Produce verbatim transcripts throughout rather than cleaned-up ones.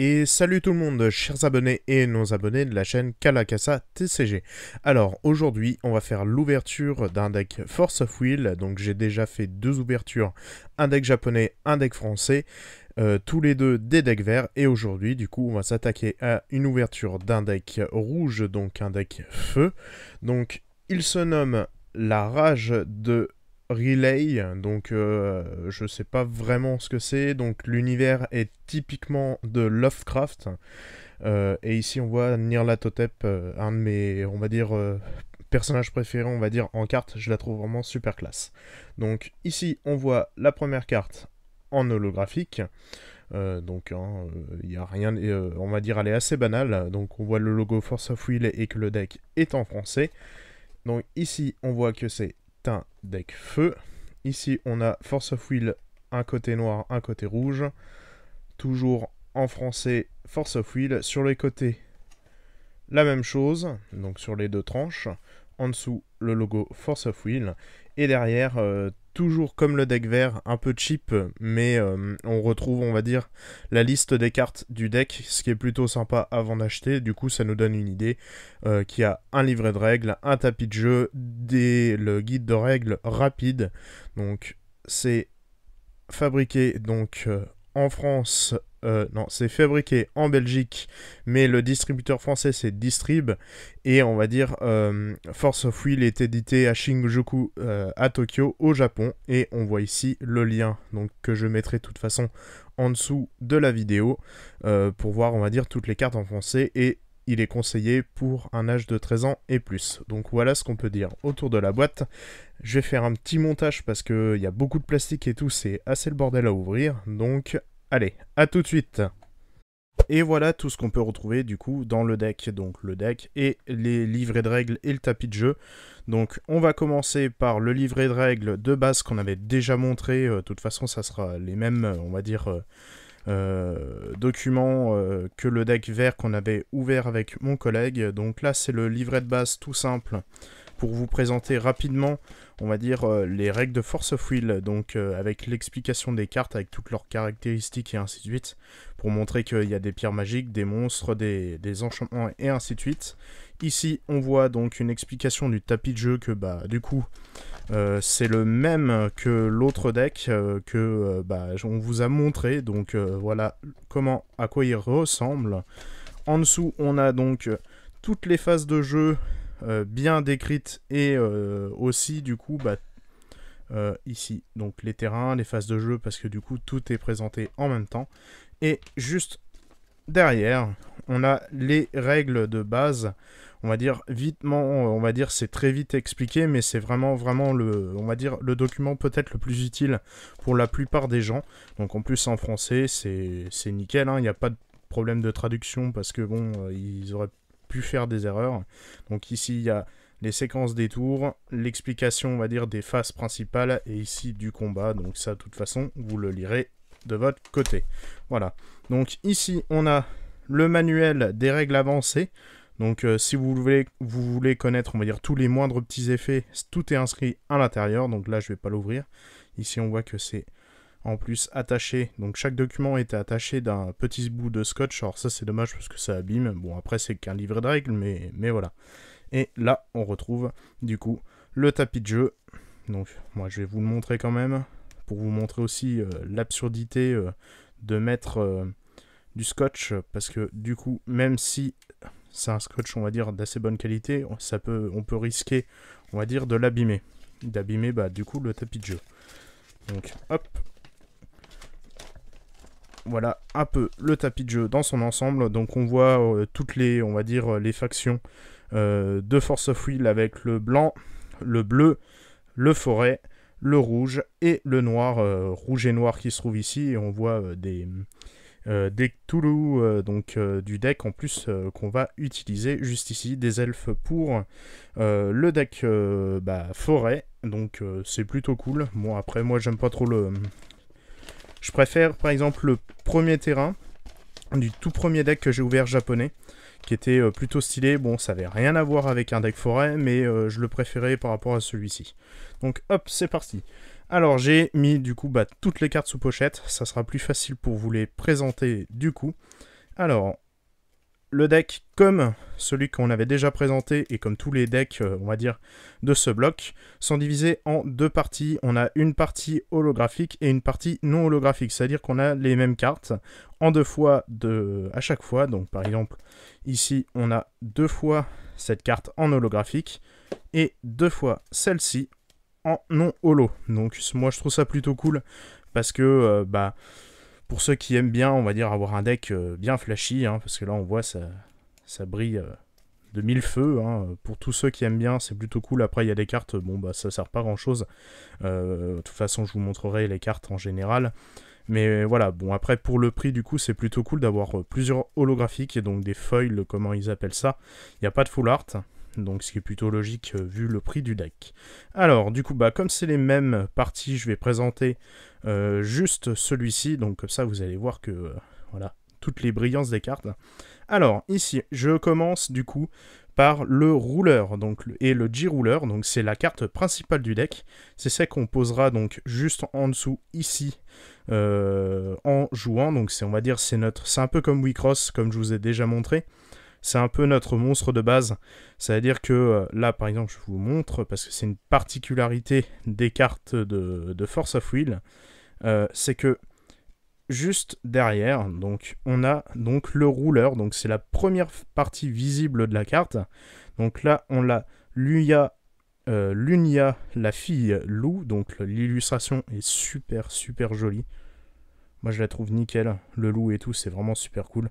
et salut tout le monde, chers abonnés et non abonnés de la chaîne Kalakasa T C G. Alors aujourd'hui on va faire l'ouverture d'un deck Force of Will. Donc j'ai déjà fait deux ouvertures, un deck japonais, un deck français, euh, tous les deux des decks verts. Et aujourd'hui du coup on va s'attaquer à une ouverture d'un deck rouge, donc un deck feu. Donc il se nomme La Rage de R'lyeh, donc euh, je sais pas vraiment ce que c'est. Donc l'univers est typiquement de Lovecraft, euh, et ici on voit Nyarlathotep, euh, un de mes, on va dire, euh, personnages préférés, on va dire, en carte. Je la trouve vraiment super classe. Donc ici on voit la première carte en holographique, euh, donc il hein, n'y a rien, euh, on va dire elle est assez banale. Donc on voit le logo Force of Will et que le deck est en français. Donc ici on voit que c'est un deck feu. Ici on a Force of Will, un côté noir, un côté rouge, toujours en français Force of Will. Sur les côtés la même chose, donc sur les deux tranches, en dessous le logo Force of Will, et derrière euh, toujours comme le deck vert, un peu cheap, mais euh, on retrouve, on va dire, la liste des cartes du deck, ce qui est plutôt sympa avant d'acheter. Du coup ça nous donne une idée euh, qu'il y a un livret de règles, un tapis de jeu, des... le guide de règles rapide. Donc c'est fabriqué donc euh, en France, euh, non c'est fabriqué en Belgique, mais le distributeur français c'est Dis'trib, et on va dire euh, Force of Will est édité à Shinjuku, euh, à Tokyo au Japon, et on voit ici le lien, donc que je mettrai de toute façon en dessous de la vidéo, euh, pour voir, on va dire, toutes les cartes en français, et il est conseillé pour un âge de treize ans et plus. Donc voilà ce qu'on peut dire autour de la boîte. Je vais faire un petit montage parce qu'il y a beaucoup de plastique et tout, c'est assez le bordel à ouvrir, donc... Allez, à tout de suite. Et voilà tout ce qu'on peut retrouver du coup dans le deck. Donc le deck et les livrets de règles et le tapis de jeu. Donc on va commencer par le livret de règles de base qu'on avait déjà montré. De toute façon ça sera les mêmes, on va dire, euh, euh, documents euh, que le deck vert qu'on avait ouvert avec mon collègue. Donc là c'est le livret de base tout simple pour vous présenter rapidement, on va dire, euh, les règles de Force of Will, donc euh, avec l'explication des cartes, avec toutes leurs caractéristiques et ainsi de suite, pour montrer qu'il y a des pierres magiques, des monstres, des, des enchantements et ainsi de suite. Ici, on voit donc une explication du tapis de jeu que, bah, du coup, euh, c'est le même que l'autre deck euh, que, euh, bah, on vous a montré. Donc euh, voilà comment, à quoi il ressemble. En dessous, on a donc toutes les phases de jeu Euh, bien décrite, et euh, aussi du coup bah, euh, ici donc les terrains, les phases de jeu, parce que du coup tout est présenté en même temps. Et juste derrière on a les règles de base, on va dire vitement, on va dire c'est très vite expliqué, mais c'est vraiment vraiment le, on va dire, le document peut-être le plus utile pour la plupart des gens. Donc en plus en français c'est nickel, il hein, n'y a pas de problème de traduction, parce que bon euh, ils auraient pu faire des erreurs. Donc ici il y a les séquences des tours, l'explication, on va dire, des phases principales, et ici du combat. Donc ça, de toute façon, vous le lirez de votre côté. Voilà. Donc ici on a le manuel des règles avancées. Donc euh, si vous voulez, vous voulez connaître, on va dire, tous les moindres petits effets, tout est inscrit à l'intérieur. Donc là je vais pas l'ouvrir. Ici on voit que c'est en plus attaché, donc chaque document était attaché d'un petit bout de scotch. Alors ça c'est dommage parce que ça abîme. Bon après c'est qu'un livret de règles, mais, mais voilà. Et là on retrouve du coup le tapis de jeu. Donc moi je vais vous le montrer quand même, pour vous montrer aussi euh, l'absurdité euh, de mettre euh, du scotch, parce que du coup même si c'est un scotch, on va dire, d'assez bonne qualité, ça peut, on peut risquer, on va dire, de l'abîmer. D'abîmer bah du coup le tapis de jeu. Donc hop, voilà un peu le tapis de jeu dans son ensemble. Donc on voit euh, toutes les, on va dire, les factions euh, de Force of Will, avec le blanc, le bleu, le forêt, le rouge et le noir, euh, rouge et noir qui se trouve ici. Et on voit euh, des, euh, des Cthulhu, euh, donc euh, du deck en plus euh, qu'on va utiliser juste ici, des elfes pour euh, le deck euh, bah, forêt. Donc euh, c'est plutôt cool. Bon après moi j'aime pas trop le... Je préfère par exemple le premier terrain du tout premier deck que j'ai ouvert japonais, qui était euh, plutôt stylé. Bon, ça avait rien à voir avec un deck forêt, mais euh, je le préférais par rapport à celui-ci. Donc hop, c'est parti. Alors j'ai mis du coup bah, toutes les cartes sous pochette, ça sera plus facile pour vous les présenter du coup. Alors, le deck, comme celui qu'on avait déjà présenté, et comme tous les decks, on va dire, de ce bloc, sont divisés en deux parties. On a une partie holographique et une partie non holographique, c'est-à-dire qu'on a les mêmes cartes en deux fois de... à chaque fois. Donc, par exemple, ici, on a deux fois cette carte en holographique, et deux fois celle-ci en non-holo. Donc, moi, je trouve ça plutôt cool, parce que, euh, bah... pour ceux qui aiment bien, on va dire, avoir un deck euh, bien flashy, hein, parce que là, on voit, ça, ça brille euh, de mille feux. Hein. Pour tous ceux qui aiment bien, c'est plutôt cool. Après, il y a des cartes, bon, bah, ça sert pas grand-chose. Euh, de toute façon, je vous montrerai les cartes en général. Mais voilà, bon, après, pour le prix, du coup, c'est plutôt cool d'avoir euh, plusieurs holographiques, et donc des foils, comment ils appellent ça. Il n'y a pas de full art, donc ce qui est plutôt logique euh, vu le prix du deck. Alors, du coup, bah, comme c'est les mêmes parties, je vais présenter... Euh, juste celui-ci, donc comme ça vous allez voir que euh, voilà toutes les brillances des cartes. Alors ici je commence du coup par le rouleur, donc, et le J-rouleur, donc c'est la carte principale du deck, c'est celle qu'on posera donc juste en dessous ici euh, en jouant, donc c'est, on va dire, c'est notre, c'est un peu comme Wicross, comme je vous ai déjà montré, c'est un peu notre monstre de base, c'est à dire que euh, là par exemple je vous montre, parce que c'est une particularité des cartes de, de Force of Will. Euh, c'est que juste derrière, donc on a donc le rouleur, donc c'est la première partie visible de la carte. Donc là on l'a Luya, euh, Lunia, la fille loup, donc l'illustration est super super jolie. Moi je la trouve nickel, le loup et tout, c'est vraiment super cool.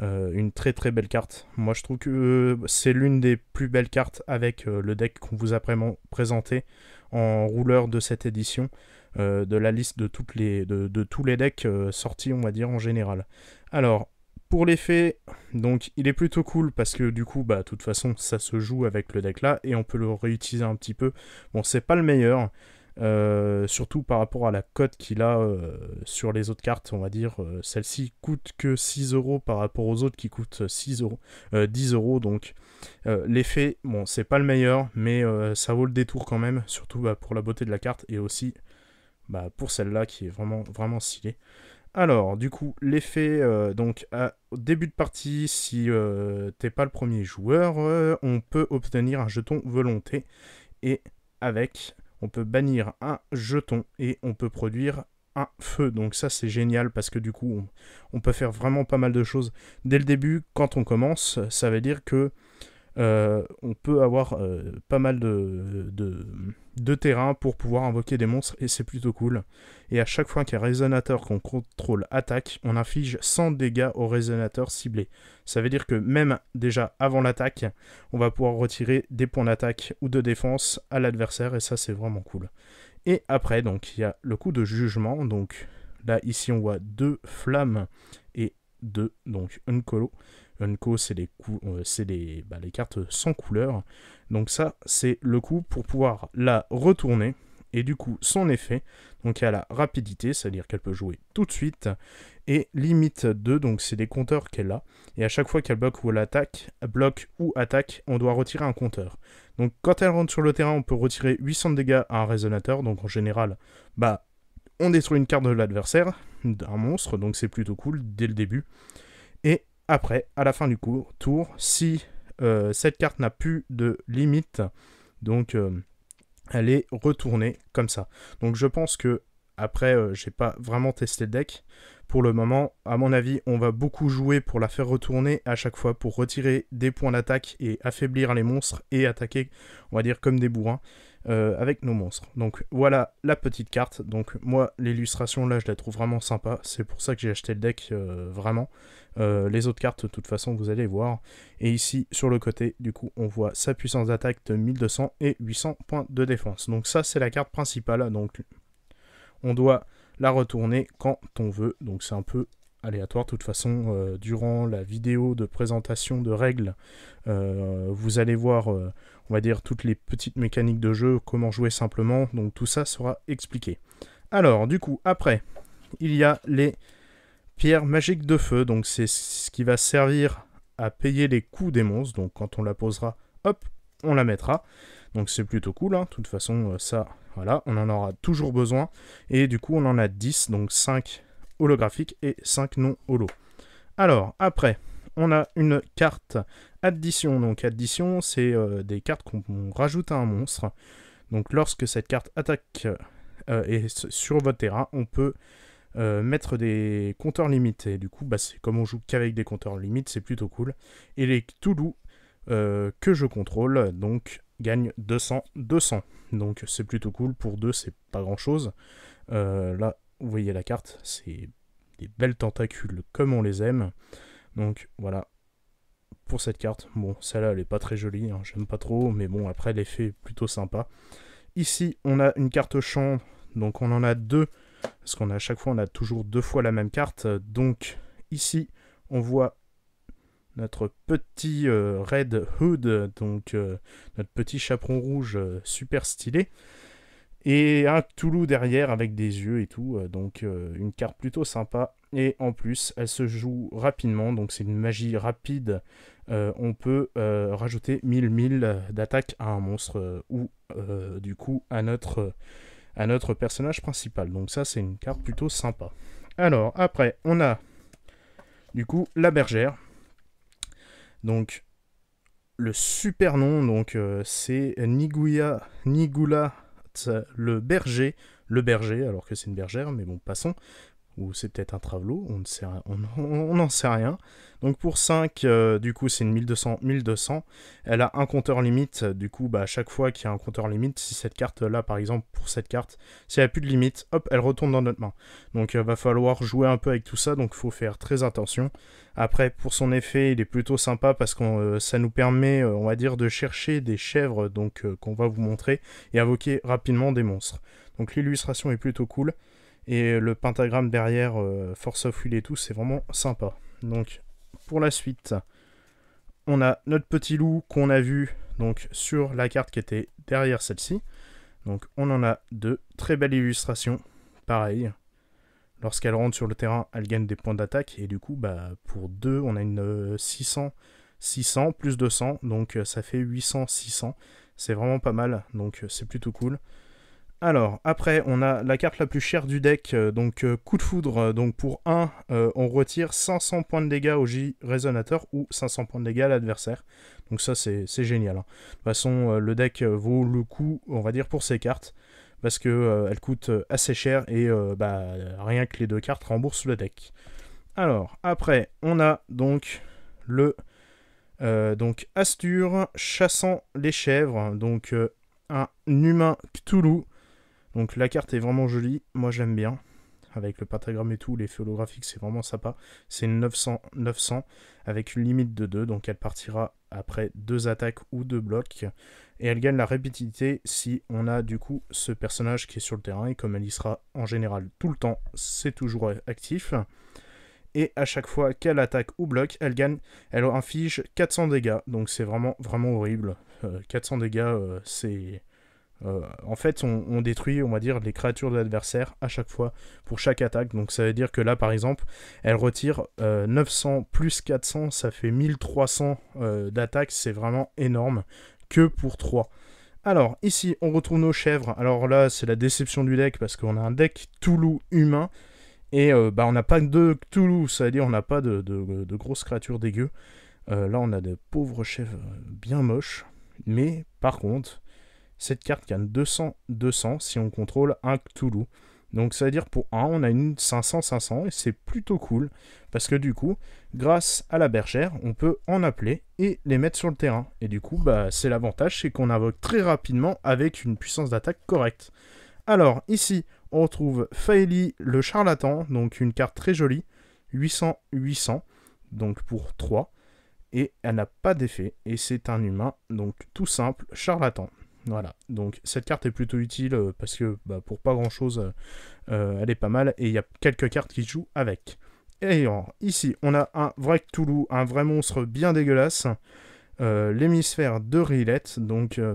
Euh, une très très belle carte. Moi je trouve que euh, c'est l'une des plus belles cartes avec euh, le deck qu'on vous a vraiment présenté en rouleur de cette édition, euh, de la liste de, toutes les, de, de tous les decks euh, sortis, on va dire, en général. Alors, pour l'effet, donc il est plutôt cool parce que du coup, bah, de toute façon, ça se joue avec le deck là et on peut le réutiliser un petit peu. Bon, c'est pas le meilleur. Euh, surtout par rapport à la cote qu'il a euh, sur les autres cartes, on va dire, euh, celle-ci coûte que six euros par rapport aux autres qui coûtent six euros, euh, dix euros, donc euh, l'effet, bon, c'est pas le meilleur, mais euh, ça vaut le détour quand même, surtout bah, pour la beauté de la carte, et aussi bah, pour celle-là qui est vraiment, vraiment stylée. Alors, du coup, l'effet, euh, donc, à, au début de partie, si euh, t'es pas le premier joueur, euh, on peut obtenir un jeton volonté, et avec... on peut bannir un jeton et on peut produire un feu. Donc ça, c'est génial parce que du coup, on, on peut faire vraiment pas mal de choses. Dès le début, quand on commence, ça veut dire que euh, on peut avoir euh, pas mal de, de, de terrain pour pouvoir invoquer des monstres et c'est plutôt cool. Et à chaque fois qu'un résonateur qu'on contrôle attaque, on inflige cent dégâts au résonateur ciblé. Ça veut dire que même déjà avant l'attaque, on va pouvoir retirer des points d'attaque ou de défense à l'adversaire et ça c'est vraiment cool. Et après, donc, il y a le coup de jugement. Donc là, ici, on voit deux flammes et deux, donc Uncolo. Unco, c'est les, euh, les, bah, les cartes sans couleur. Donc ça, c'est le coup pour pouvoir la retourner. Et du coup, son effet, donc à la rapidité, c'est-à-dire qu'elle peut jouer tout de suite. Et limite deux, donc c'est des compteurs qu'elle a. Et à chaque fois qu'elle bloque ou elle attaque, bloque ou attaque, on doit retirer un compteur. Donc quand elle rentre sur le terrain, on peut retirer huit cents de dégâts à un résonateur. Donc en général, bah, on détruit une carte de l'adversaire, d'un monstre. Donc c'est plutôt cool dès le début. Et... après, à la fin du cours, tour, si euh, cette carte n'a plus de limite, donc euh, elle est retournée comme ça. Donc je pense que, après, euh, j'ai pas vraiment testé le deck. Pour le moment, à mon avis, on va beaucoup jouer pour la faire retourner à chaque fois, pour retirer des points d'attaque et affaiblir les monstres et attaquer, on va dire, comme des bourrins euh, avec nos monstres. Donc voilà la petite carte. Donc moi, l'illustration, là, je la trouve vraiment sympa. C'est pour ça que j'ai acheté le deck, euh, vraiment. Euh, les autres cartes, de toute façon, vous allez voir. Et ici, sur le côté, du coup, on voit sa puissance d'attaque de mille deux cents et huit cents points de défense. Donc ça, c'est la carte principale. Donc on doit la retourner quand on veut. Donc c'est un peu aléatoire. De toute façon, euh, durant la vidéo de présentation de règles, euh, vous allez voir, euh, on va dire, toutes les petites mécaniques de jeu, comment jouer simplement. Donc tout ça sera expliqué. Alors, du coup, après, il y a les pierres magiques de feu. Donc c'est ce qui va servir à payer les coups des monstres. Donc quand on la posera, hop, on la mettra. Donc c'est plutôt cool, hein. De toute façon, ça... voilà, on en aura toujours besoin. Et du coup, on en a dix, donc cinq holographiques et cinq non-holo. Alors, après, on a une carte addition. Donc, addition, c'est euh, des cartes qu'on rajoute à un monstre. Donc, lorsque cette carte attaque euh, et sur votre terrain, on peut euh, mettre des compteurs limites. Et du coup, bah, c'est comme on joue qu'avec des compteurs limites, c'est plutôt cool. Et les Cthulhu euh, que je contrôle, donc, gagnent deux cents, deux cents. Donc, c'est plutôt cool. Pour deux, c'est pas grand-chose. Euh, là, vous voyez la carte, c'est des belles tentacules comme on les aime. Donc voilà, pour cette carte. Bon, celle-là, elle est pas très jolie, hein, j'aime pas trop, mais bon, après, l'effet est plutôt sympa. Ici, on a une carte champ, donc on en a deux, parce qu'on a à chaque fois, on a toujours deux fois la même carte. Donc ici, on voit notre petit euh, Red Hood, donc euh, notre petit chaperon rouge euh, super stylé. Et un Cthulhu derrière avec des yeux et tout, donc euh, une carte plutôt sympa. Et en plus, elle se joue rapidement, donc c'est une magie rapide. Euh, on peut euh, rajouter mille mille d'attaque à un monstre euh, ou euh, du coup à notre, à notre personnage principal. Donc ça, c'est une carte plutôt sympa. Alors après, on a du coup la bergère. Donc le super nom, donc euh, c'est Nigula... Nigula le berger, le berger, alors que c'est une bergère, mais bon, passons, ou c'est peut-être un travelot, on ne sait rien, on n'en sait rien. Donc pour cinq, euh, du coup, c'est une mille deux cents, mille deux cents, elle a un compteur limite, du coup, bah, à chaque fois qu'il y a un compteur limite, si cette carte-là, par exemple, pour cette carte, si elle n'a plus de limite, hop, elle retourne dans notre main. Donc il euh, va falloir jouer un peu avec tout ça, donc il faut faire très attention. Après, pour son effet, il est plutôt sympa parce que euh, ça nous permet, euh, on va dire, de chercher des chèvres donc euh, qu'on va vous montrer et invoquer rapidement des monstres. Donc l'illustration est plutôt cool. Et le pentagramme derrière, euh, Force of Will et tout, c'est vraiment sympa. Donc, pour la suite, on a notre petit loup qu'on a vu donc, sur la carte qui était derrière celle-ci. Donc, on en a deux. Très belle illustration, pareil. Lorsqu'elle rentre sur le terrain, elle gagne des points d'attaque. Et du coup, bah, pour deux, on a une euh, six cents, six cents, plus deux cents. Donc, euh, ça fait huit cents, six cents. C'est vraiment pas mal. Donc, euh, c'est plutôt cool. Alors, après, on a la carte la plus chère du deck, euh, donc euh, coup de foudre. Donc pour un, euh, on retire cinq cents points de dégâts au J résonateur ou cinq cents points de dégâts à l'adversaire. Donc ça, c'est génial. Hein. De toute façon, euh, le deck vaut le coup, on va dire, pour ces cartes, parce qu'elles euh, coûtent assez cher et euh, bah, rien que les deux cartes remboursent le deck. Alors, après, on a donc le euh, donc Asture chassant les chèvres, donc euh, un humain Cthulhu. Donc la carte est vraiment jolie, moi j'aime bien, avec le pentagramme et tout, les holographiques, c'est vraiment sympa. C'est une neuf cents, neuf cents, avec une limite de deux, donc elle partira après deux attaques ou deux blocs. Et elle gagne la rapidité si on a du coup ce personnage qui est sur le terrain, et comme elle y sera en général tout le temps, c'est toujours actif. Et à chaque fois qu'elle attaque ou bloque, elle gagne, elle inflige quatre cents dégâts, donc c'est vraiment, vraiment horrible. Euh, quatre cents dégâts, euh, c'est... Euh, en fait, on, on détruit, on va dire, les créatures de l'adversaire à chaque fois pour chaque attaque. Donc ça veut dire que là, par exemple, elle retire euh, neuf cents plus quatre cents, ça fait mille trois cents euh, d'attaque. C'est vraiment énorme que pour trois. Alors, ici, on retrouve nos chèvres. Alors là, c'est la déception du deck parce qu'on a un deck Cthulhu humain. Et euh, bah, on n'a pas de Cthulhu, ça veut dire on n'a pas de, de, de grosses créatures dégueu. Euh, là, on a des pauvres chèvres bien moches. Mais par contre... cette carte gagne deux cents, deux cents si on contrôle un Cthulhu. Donc ça veut dire pour un, on a une cinq cents, cinq cents, et c'est plutôt cool. Parce que du coup, grâce à la bergère, on peut en appeler et les mettre sur le terrain. Et du coup, bah, c'est l'avantage, c'est qu'on invoque très rapidement avec une puissance d'attaque correcte. Alors ici, on retrouve Faeli le charlatan, donc une carte très jolie. huit cents, huit cents, donc pour trois. Et elle n'a pas d'effet, et c'est un humain, donc tout simple, charlatan. Voilà, donc cette carte est plutôt utile euh, parce que bah, pour pas grand chose, euh, elle est pas mal et il y a quelques cartes qui jouent avec. Et alors, ici, on a un vrai Cthulhu, un vrai monstre bien dégueulasse, euh, l'hémisphère de R'lyeh, donc euh,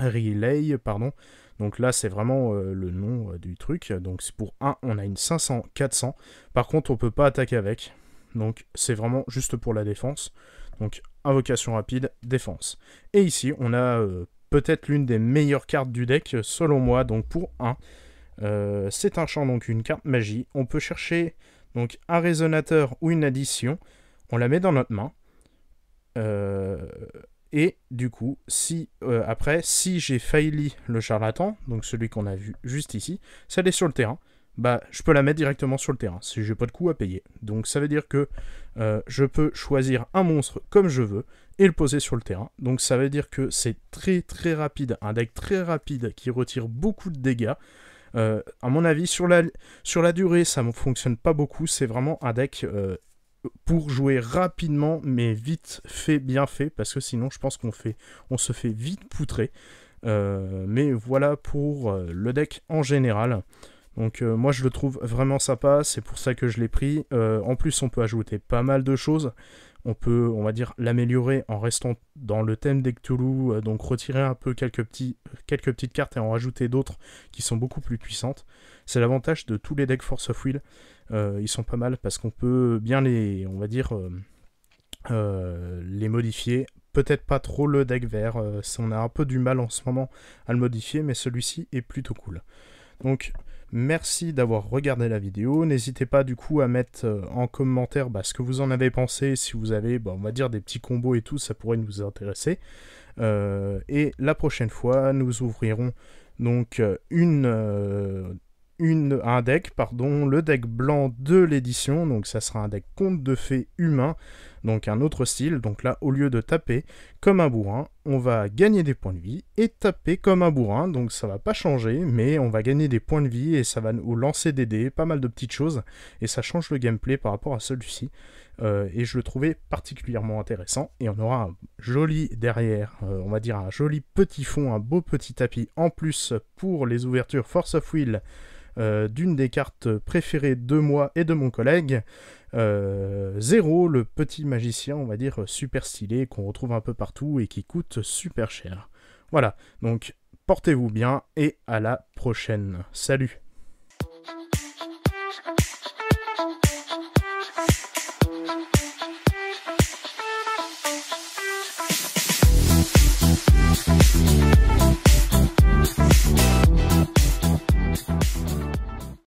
R'lyeh, pardon. Donc là, c'est vraiment euh, le nom euh, du truc. Donc pour un, on a une cinq cents, quatre cents. Par contre, on peut pas attaquer avec. Donc c'est vraiment juste pour la défense. Donc invocation rapide, défense. Et ici, on a... Euh, peut-être l'une des meilleures cartes du deck, selon moi, donc pour un. Euh, c'est un champ, donc une carte magie. On peut chercher Donc un résonateur ou une addition, on la met dans notre main. Euh, et du coup, si euh, après, si j'ai Faeli le charlatan, donc celui qu'on a vu juste ici, si elle est sur le terrain, bah, je peux la mettre directement sur le terrain, si j'ai pas de coup à payer. Donc ça veut dire que euh, je peux choisir un monstre comme je veux et le poser sur le terrain. Donc ça veut dire que c'est très très rapide, un deck très rapide qui retire beaucoup de dégâts. Euh, à mon avis, sur la, sur la durée, ça ne fonctionne pas beaucoup, c'est vraiment un deck euh, pour jouer rapidement, mais vite fait, bien fait, parce que sinon je pense qu'on fait, on se fait vite poutrer. Euh, mais voilà pour euh, le deck en général. Donc euh, moi je le trouve vraiment sympa, c'est pour ça que je l'ai pris. Euh, en plus on peut ajouter pas mal de choses, on peut, on va dire, l'améliorer en restant dans le thème des Cthulhu, euh, donc retirer un peu quelques, petits, quelques petites cartes et en rajouter d'autres qui sont beaucoup plus puissantes. C'est l'avantage de tous les decks Force of Will, euh, ils sont pas mal parce qu'on peut bien les, on va dire, euh, euh, les modifier. Peut-être pas trop le deck vert, euh, on a un peu du mal en ce moment à le modifier, mais celui-ci est plutôt cool. Donc merci d'avoir regardé la vidéo, n'hésitez pas du coup à mettre euh, en commentaire bah, ce que vous en avez pensé, si vous avez, bah, on va dire, des petits combos et tout, ça pourrait nous intéresser. Euh, et la prochaine fois, nous ouvrirons donc une, euh, une, un deck, pardon, le deck blanc de l'édition, donc ça sera un deck conte de fées humain, donc un autre style, donc là, au lieu de taper comme un bourrin, on va gagner des points de vie et taper comme un bourrin, donc ça va pas changer, mais on va gagner des points de vie et ça va nous lancer des dés, pas mal de petites choses, et ça change le gameplay par rapport à celui-ci, euh, et je le trouvais particulièrement intéressant, et on aura un joli derrière, euh, on va dire un joli petit fond, un beau petit tapis en plus pour les ouvertures Force of Will, Euh, d'une des cartes préférées de moi et de mon collègue, euh, Zéro, le petit magicien, on va dire, super stylé, qu'on retrouve un peu partout et qui coûte super cher. Voilà, donc portez-vous bien et à la prochaine. Salut!